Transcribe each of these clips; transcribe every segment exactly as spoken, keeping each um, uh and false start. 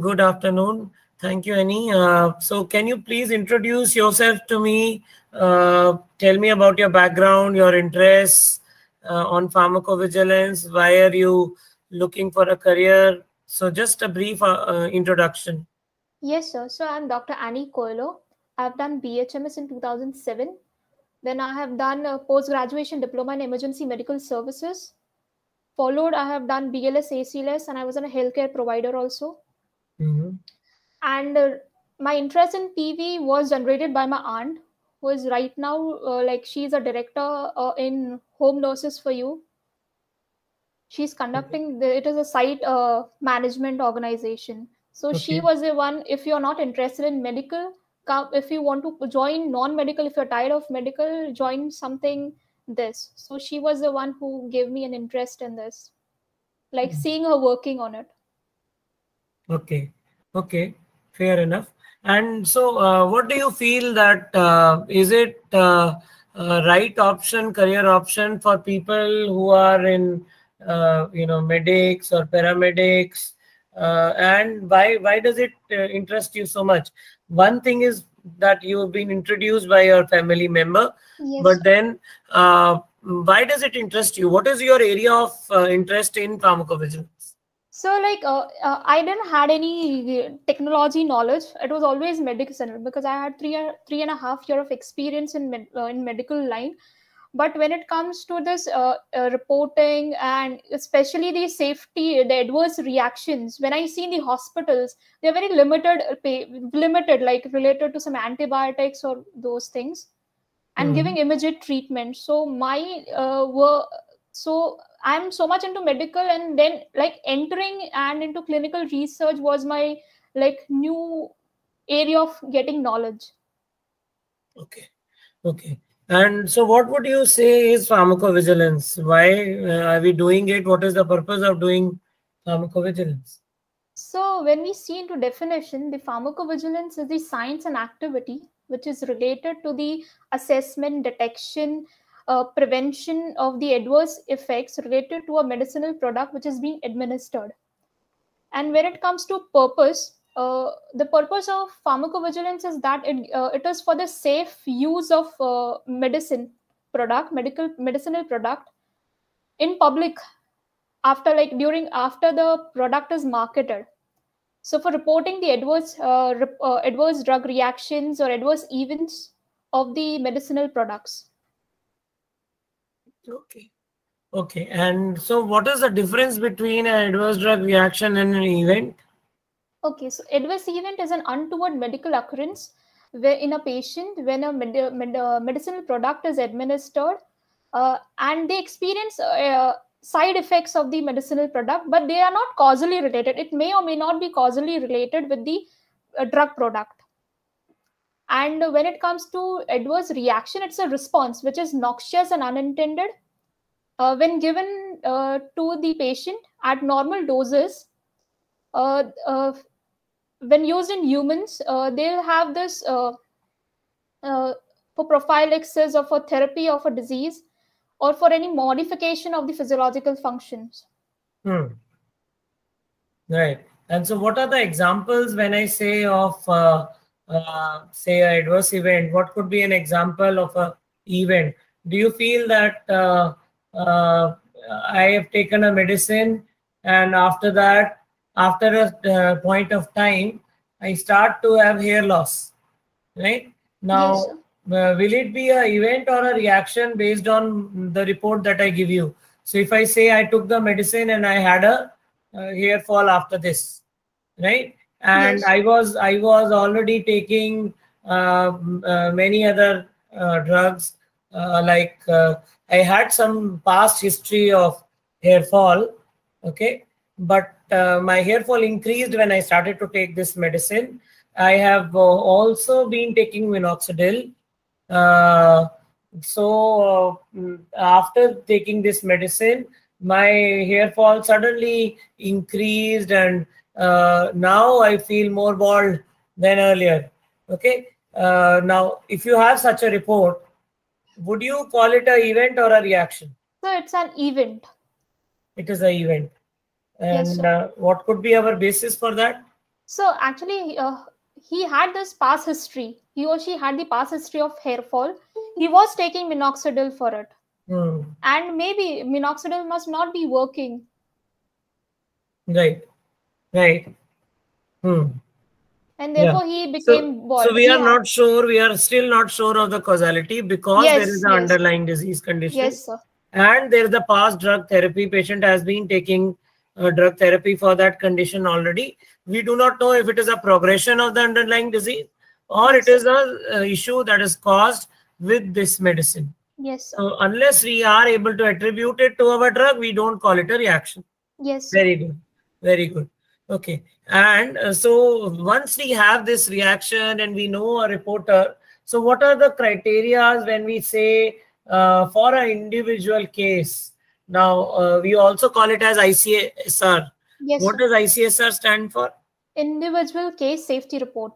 Good afternoon. Thank you, Annie. Uh, so can you please introduce yourself to me? Uh, tell me about your background, your interests uh, on pharmacovigilance. Why are you looking for a career? So just a brief uh, uh, introduction. Yes, sir. So I'm Doctor Annie Coelho. I've done B H M S in two thousand seven. Then I have done a post-graduation diploma in emergency medical services. Followed, I have done B L S, A C L S, and I was a healthcare provider also. Mm-hmm. And uh, my interest in P V was generated by my aunt, who is right now, uh, like she's a director uh, in Home Nurses for You. She's conducting, the, it is a site uh, management organization. So okay. She was the one, if you're not interested in medical, come, if you want to join non-medical, if you're tired of medical, join something this. So she was the one who gave me an interest in this, like mm-hmm. seeing her working on it. Okay. Okay. Fair enough. And so uh, what do you feel that uh, is it uh, a right option, career option for people who are in, uh, you know, medics or paramedics? Uh, and why, why does it uh, interest you so much? One thing is that you've been introduced by your family member, yes, but then uh, why does it interest you? What is your area of uh, interest in pharmacovigilance? So like uh, uh, I didn't had any technology knowledge. It was always medical because I had three three and a half year of experience in med uh, in medical line. But when it comes to this uh, uh, reporting and especially the safety, the adverse reactions, when I see in the hospitals, they're very limited, limited like related to some antibiotics or those things, and mm. giving immediate treatment. So my uh, were so. I'm so much into medical, and then like entering and into clinical research was my like new area of getting knowledge. Okay. Okay. And so what would you say is pharmacovigilance? Why uh, are we doing it? What is the purpose of doing pharmacovigilance? So when we see into definition, the pharmacovigilance is the science and activity which is related to the assessment, detection, Uh, prevention of the adverse effects related to a medicinal product which is being administered. And when it comes to purpose, uh, the purpose of pharmacovigilance is that it, uh, it is for the safe use of uh, medicine product, medical medicinal product in public after like during after the product is marketed. So for reporting the adverse uh, rep, uh, adverse drug reactions or adverse events of the medicinal products. Okay. Okay. And so what is the difference between an adverse drug reaction and an event? Okay. So adverse event is an untoward medical occurrence where in a patient, when a med med medicinal product is administered uh, and they experience uh, side effects of the medicinal product, but they are not causally related. It may or may not be causally related with the uh, drug product. And when it comes to adverse reaction, it's a response which is noxious and unintended uh, when given uh, to the patient at normal doses. Uh, uh, when used in humans, uh, they'll have this uh, uh, for prophylaxis or for therapy of a disease or for any modification of the physiological functions. Hmm. Right. And so what are the examples when I say of... Uh... Uh, say an adverse event, what could be an example of a event? Do you feel that uh, uh, I have taken a medicine and after that, after a uh, point of time, I start to have hair loss, right? Now, yes, uh, will it be an event or a reaction based on the report that I give you? So if I say I took the medicine and I had a uh, hair fall after this, right? And yes, I was I was already taking uh, uh, many other uh, drugs, uh, like uh, I had some past history of hair fall, okay? But uh, my hair fall increased when I started to take this medicine. I have uh, also been taking minoxidil. Uh, so uh, after taking this medicine, my hair fall suddenly increased and Uh, now I feel more bald than earlier. Okay. Uh, now, if you have such a report, would you call it an event or a reaction? So it's an event. It is an event. And yes, uh, what could be our basis for that? So actually, uh, he had this past history. He or she had the past history of hair fall. He was taking minoxidil for it. Mm. And maybe minoxidil must not be working. Right. Right. Hmm. And therefore, yeah. he became so, bald. So we are yeah. not sure. We are still not sure of the causality because yes, there is an yes. underlying disease condition. Yes, sir. And there is a past drug therapy. Patient has been taking uh, drug therapy for that condition already. We do not know if it is a progression of the underlying disease or yes, it is an uh, issue that is caused with this medicine. Yes, sir. So unless we are able to attribute it to our drug, we don't call it a reaction. Yes, sir. Very good. Very good. Okay. And uh, so once we have this reaction and we know a reporter, so what are the criteria when we say uh, for an individual case? Now, uh, we also call it as I C S R. Yes. What does I C S R stand for? Individual Case Safety Report.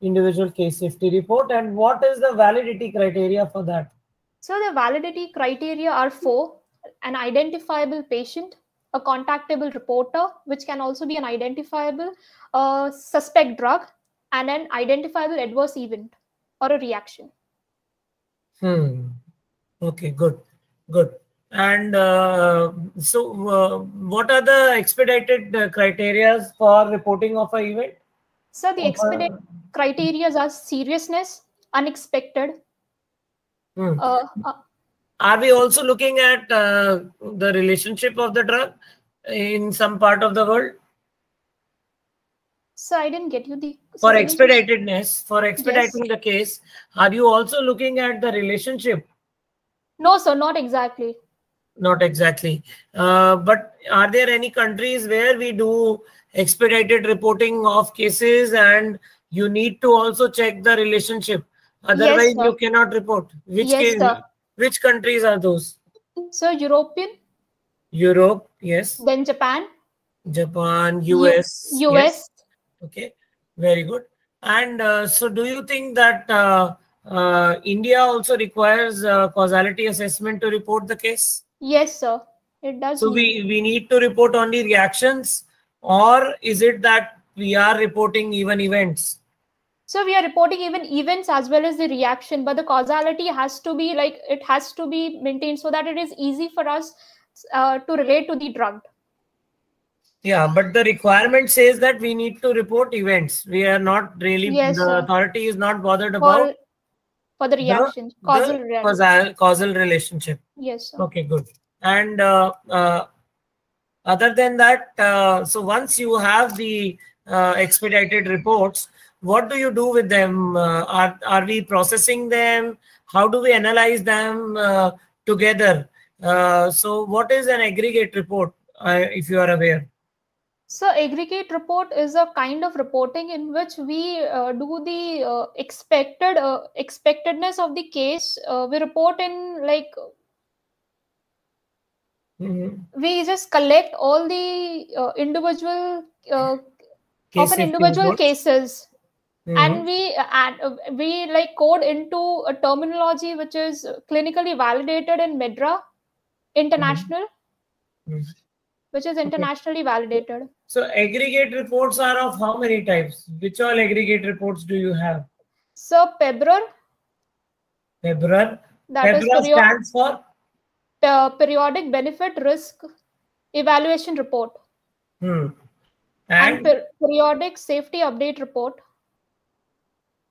Individual Case Safety Report. And what is the validity criteria for that? So the validity criteria are four: an identifiable patient, a contactable reporter, which can also be an identifiable uh, suspect drug, and an identifiable adverse event or a reaction. Hmm. Okay, good, good. And uh, so uh, what are the expedited uh, criteria for reporting of an event? So the expedited criteria are seriousness, unexpected. Hmm. Uh, uh, Are we also looking at uh, the relationship of the drug in some part of the world? So I didn't get you the... For expeditedness, for expediting yes. the case, are you also looking at the relationship? No, sir, not exactly. Not exactly. Uh, but are there any countries where we do expedited reporting of cases and you need to also check the relationship? Otherwise, yes, you cannot report. Which yes, case? Sir. Which countries are those? So European. Europe, yes. Then Japan. Japan, U S. U S. Yes. Okay, very good. And uh, so do you think that uh, uh, India also requires uh, causality assessment to report the case? Yes, sir. It does. So we, we need to report only reactions, or is it that we are reporting even events? So we are reporting even events as well as the reaction, but the causality has to be like, it has to be maintained so that it is easy for us uh, to relate to the drug. Yeah, but the requirement says that we need to report events. We are not really, yes, the sir. authority is not bothered about for, for the reaction, the, causal, the reaction. Causal, causal relationship. Yes, sir. Okay, good. And uh, uh, other than that, uh, so once you have the uh, expedited reports, what do you do with them? Uh, are, are we processing them? How do we analyze them uh, together? Uh, so what is an aggregate report, uh, if you are aware? So aggregate report is a kind of reporting in which we uh, do the uh, expected uh, expectedness of the case. Uh, we report in like, mm-hmm. we just collect all the uh, individual, uh, of an individual reports. cases. Mm-hmm. And we and uh, we like code into a terminology which is clinically validated in Medra International, mm-hmm. Mm-hmm. which is internationally okay. validated. So aggregate reports are of how many types? Which all aggregate reports do you have? So P B R E R. P B R E R. That P B R E R is period stands for uh, periodic benefit risk evaluation report. Hmm. And, and per periodic safety update report.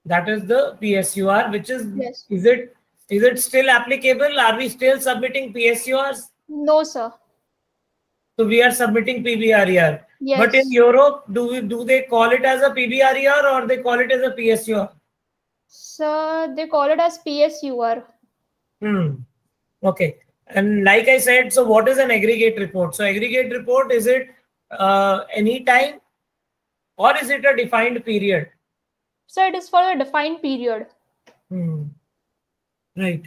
That is the P S U R, which is, yes. is it is it still applicable? Are we still submitting P S U Rs? No, sir. So we are submitting P B R E R. Yes. But in Europe, do we, do they call it as a P B R E R or they call it as a P S U R? Sir, they call it as P S U R. Hmm. Okay. And like I said, so what is an aggregate report? So aggregate report, is it uh, any time or is it a defined period? So it is for a defined period. Hmm. Right.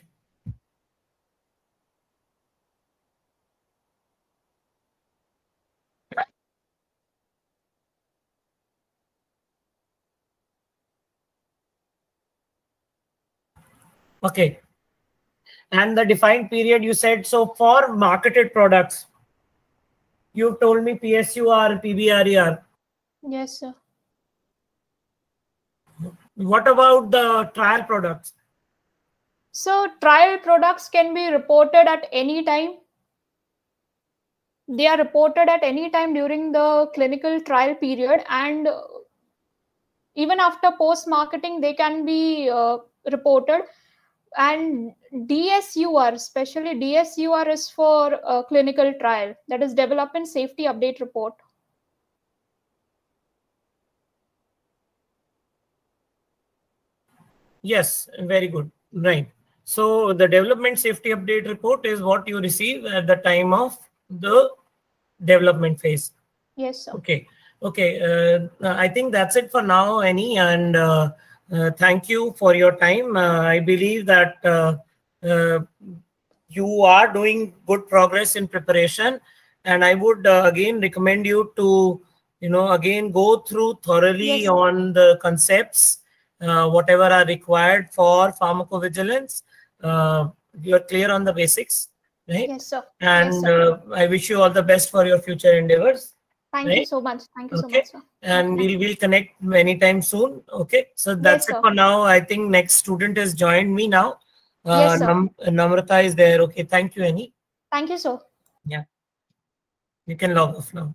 Okay. And the defined period you said, so for marketed products, you've told me P S U R, P B R E R. Yes, sir. What about the trial products? So trial products can be reported at any time. They are reported at any time during the clinical trial period, and even after post-marketing, they can be uh, reported. And D S U R, especially D S U R, is for uh, clinical trial, that is Development Safety Update Report. Yes, very good. Right. So the Development Safety Update Report is what you receive at the time of the development phase. Yes, sir. Okay. Okay. Uh, I think that's it for now, Annie, and uh, uh, thank you for your time. Uh, I believe that uh, uh, you are doing good progress in preparation, and I would uh, again recommend you to, you know, again go through thoroughly yes, on the concepts, uh, whatever are required for pharmacovigilance. Uh, you're clear on the basics, right? Yes, sir. And yes, sir. Uh, I wish you all the best for your future endeavors. Thank right? you so much. Thank you okay. so much. Sir. And we'll, we'll connect anytime soon. Okay. So that's yes, it for now. I think next student has joined me now. Uh, yes, sir. Nam Namrata is there. Okay. Thank you, Annie. Thank you, sir. Yeah. You can log off now.